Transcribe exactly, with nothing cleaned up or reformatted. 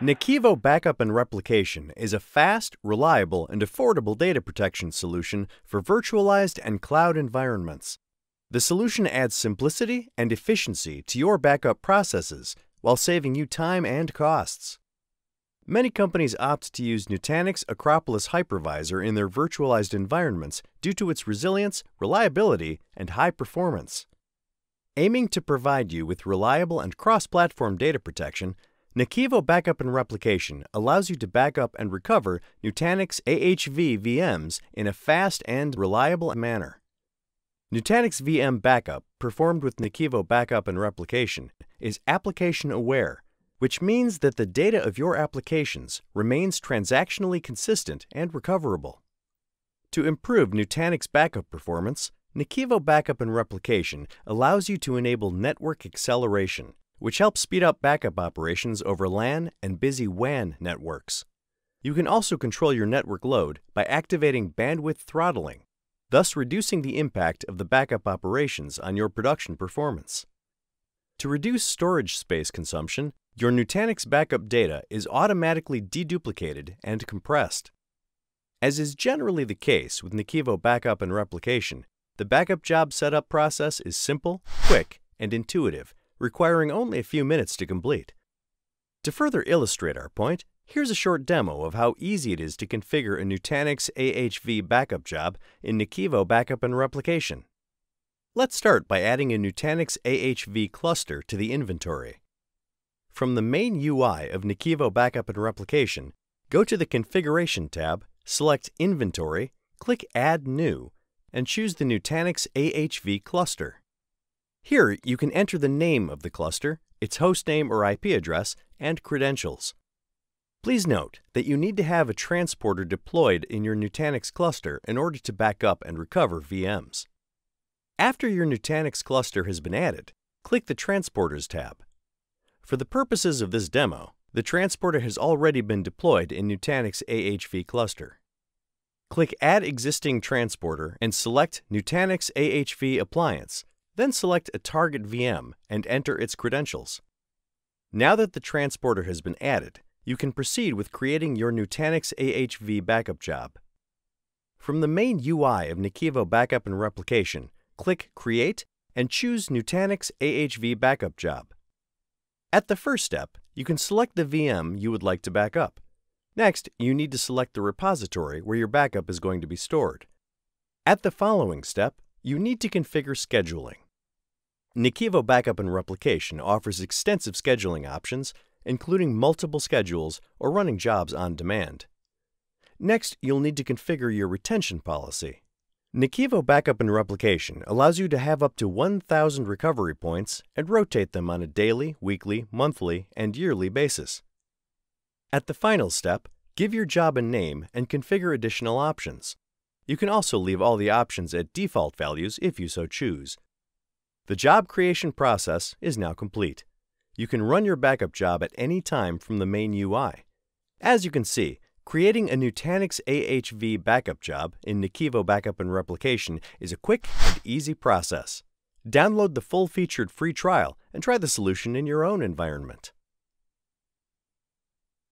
NAKIVO Backup and Replication is a fast, reliable, and affordable data protection solution for virtualized and cloud environments. The solution adds simplicity and efficiency to your backup processes while saving you time and costs. Many companies opt to use Nutanix Acropolis Hypervisor in their virtualized environments due to its resilience, reliability, and high performance. Aiming to provide you with reliable and cross-platform data protection, NAKIVO Backup and Replication allows you to back up and recover Nutanix A H V V Ms in a fast and reliable manner. Nutanix V M Backup, performed with NAKIVO Backup and Replication, is application-aware, which means that the data of your applications remains transactionally consistent and recoverable. To improve Nutanix backup performance, NAKIVO Backup and Replication allows you to enable network acceleration, which helps speed up backup operations over LAN and busy WAN networks. You can also control your network load by activating bandwidth throttling, thus reducing the impact of the backup operations on your production performance. To reduce storage space consumption, your Nutanix backup data is automatically deduplicated and compressed. As is generally the case with NAKIVO Backup and Replication, the backup job setup process is simple, quick, and intuitive, requiring only a few minutes to complete. To further illustrate our point, here's a short demo of how easy it is to configure a Nutanix A H V backup job in NAKIVO Backup and Replication. Let's start by adding a Nutanix A H V cluster to the inventory. From the main U I of NAKIVO Backup and Replication, go to the Configuration tab, select Inventory, click Add New, and choose the Nutanix A H V cluster. Here, you can enter the name of the cluster, its hostname or I P address, and credentials. Please note that you need to have a transporter deployed in your Nutanix cluster in order to back up and recover V Ms. After your Nutanix cluster has been added, click the Transporters tab. For the purposes of this demo, the transporter has already been deployed in Nutanix A H V cluster. Click Add Existing Transporter and select Nutanix A H V Appliance, then select a target V M and enter its credentials. Now that the transporter has been added, you can proceed with creating your Nutanix A H V backup job. From the main U I of NAKIVO Backup and Replication, click Create and choose Nutanix A H V Backup Job. At the first step, you can select the V M you would like to back up. Next, you need to select the repository where your backup is going to be stored. At the following step, you need to configure scheduling. NAKIVO Backup and Replication offers extensive scheduling options, including multiple schedules or running jobs on demand. Next, you'll need to configure your retention policy. NAKIVO Backup and Replication allows you to have up to one thousand recovery points and rotate them on a daily, weekly, monthly, and yearly basis. At the final step, give your job a name and configure additional options. You can also leave all the options at default values if you so choose. The job creation process is now complete. You can run your backup job at any time from the main U I. As you can see, creating a Nutanix A H V backup job in NAKIVO Backup and Replication is a quick and easy process. Download the full-featured free trial and try the solution in your own environment.